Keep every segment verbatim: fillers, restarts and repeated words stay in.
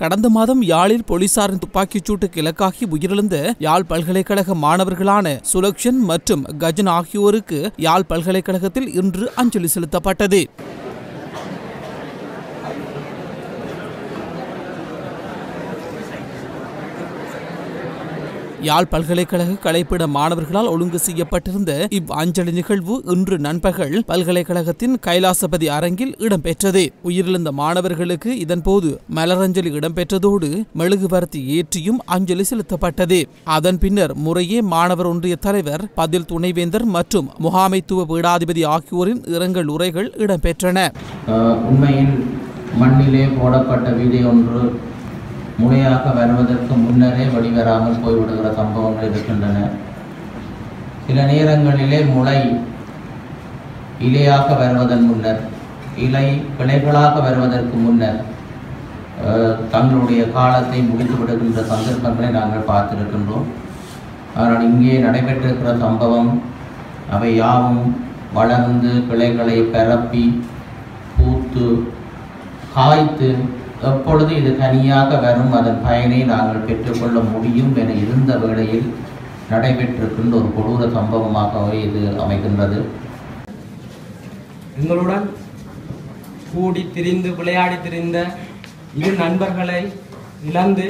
கடந்த மாதம் யாழில் போலீசாரின் துப்பாக்கிச் சூட்டுக்கு இலக்காகி உயிரிழந்த யாழ் பல்கலைக்கழக மாணவர்களான சுலக்ஷன் மற்றும் கஜன் ஆகியோருக்கு யாழ் பல்கலைக்கழகத்தில் இன்று அஞ்சலி செலுத்தப்பட்டது. யாழ் பல்கலைக்கழக கலைப்பிட மாணவர்களால் ஒழுங்கு செய்யப்பட்டிருந்த இவ் அஞ்சலி நிகழ்வு இன்று நண்பகல் பல்கலைக்கழகத்தின் கைலாசபதி அரங்கில் இடம்பெற்றது. உயிரிழந்த மாணவர்களுக்கு இதன்போது மலரஞ்சலி இடம்பெற்றதோடு மெழுகுவர்த்தி ஏற்றியும் அஞ்சலி செலுத்தப்பட்டது. அதன் பின்னர் முறையே மாணவர் ஒன்றிய தலைவர், பதில் துணைவேந்தர் மற்றும் முகாமைத்துவ பீடாதிபதி ஆகியோரின் இரங்கல் உரைகள் இடம்பெற்றன. உண்மையில் மண்ணிலே போடப்பட்ட வீடியோ ஒன்று முறையாக வருவதற்கு முன்னரே வடிவராமல் போய்விடுகிற சம்பவங்கள் இருக்கின்றன. சில நேரங்களிலே முளை இலையாக வருவதன் முன்னர், இலை கிளைகளாக வருவதற்கு முன்னர் தங்களுடைய காலத்தை முடித்து விடுகின்ற சந்தர்ப்பங்களை நாங்கள் பார்த்திருக்கின்றோம். ஆனால் இங்கே நடைபெற்றிருக்கிற சம்பவம் அவை யாவும் வளர்ந்து கிளைகளை பரப்பி பூத்து காய்த்து எப்பொழுது இது தனியாக வரும் அதன் பயனை நாங்கள் பெற்றுக்கொள்ள முடியும் என இருந்த வேளையில் நடைபெற்றிருக்கின்ற ஒரு கொடூர சம்பவமாகவே இது அமைகின்றது. எங்களுடன் கூடி திரிந்து விளையாடி திரிந்த இரு நண்பர்களை இழந்து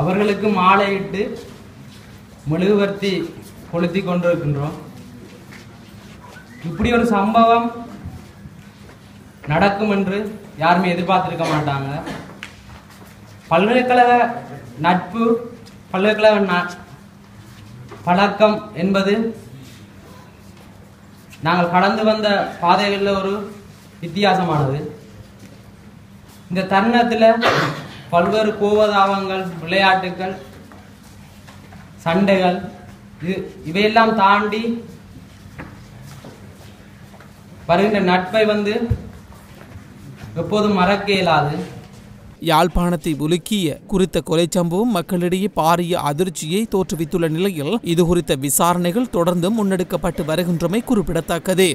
அவர்களுக்கு மாலையிட்டு மெழுகுவர்த்தி கொளுத்தி கொண்டிருக்கின்றோம். இப்படி ஒரு சம்பவம் நடக்கும் என்று யாருமே எதிர்பார்த்திருக்க மாட்டாங்க. பல்கலைக்கழக நட்பு, பல்கலைக்கழக பழக்கம் என்பது நாங்கள் கடந்து வந்த பாதைகளில் ஒரு வித்தியாசமானது. இந்த தருணத்தில் பல்வேறு கோபதாபங்கள், விளையாட்டுகள், சண்டைகள் இது இவையெல்லாம் தாண்டி வருகின்ற நட்பை வந்து எப்போதும் மறக்க இயலாது. யாழ்ப்பாணத்தை உலுக்கிய குறித்த கொலை சம்பவம் மக்களிடையே பாரிய அதிர்ச்சியை தோற்றுவித்துள்ள நிலையில் இதுகுறித்த விசாரணைகள் தொடர்ந்து முன்னெடுக்கப்பட்டு வருகின்றமை குறிப்பிடத்தக்கது.